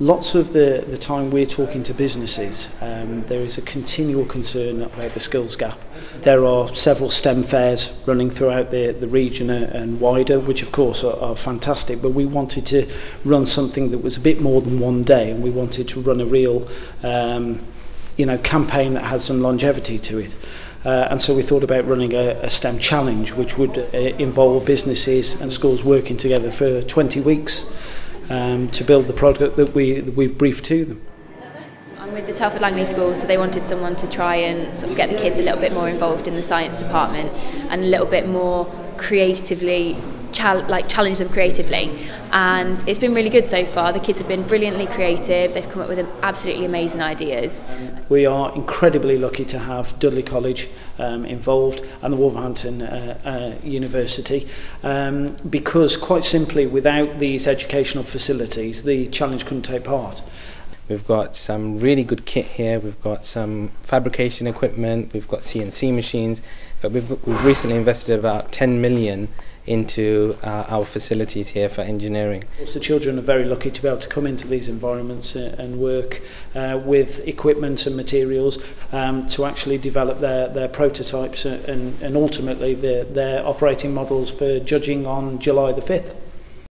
Lots of the time we're talking to businesses, there is a continual concern about the skills gap. There are several STEM fairs running throughout the region and wider, which of course are fantastic, but we wanted to run something that was a bit more than one day, and we wanted to run a real campaign that had some longevity to it. And so we thought about running a STEM challenge, which would involve businesses and schools working together for 20 weeks to build the product that we've briefed to them. I'm with the Telford Langley School, so they wanted someone to try and sort of get the kids a little bit more involved in the science department and a little bit more creatively challenge them creatively, and it's been really good so far. The kids have been brilliantly creative, they've come up with absolutely amazing ideas. We are incredibly lucky to have Dudley College involved and the Wolverhampton University because quite simply without these educational facilities the challenge couldn't take part. We've got some really good kit here, we've got some fabrication equipment, we've got CNC machines, but we've recently invested about 10 million into our facilities here for engineering. The children are very lucky to be able to come into these environments and work with equipment and materials to actually develop their prototypes and ultimately their operating models for judging on July the 5th.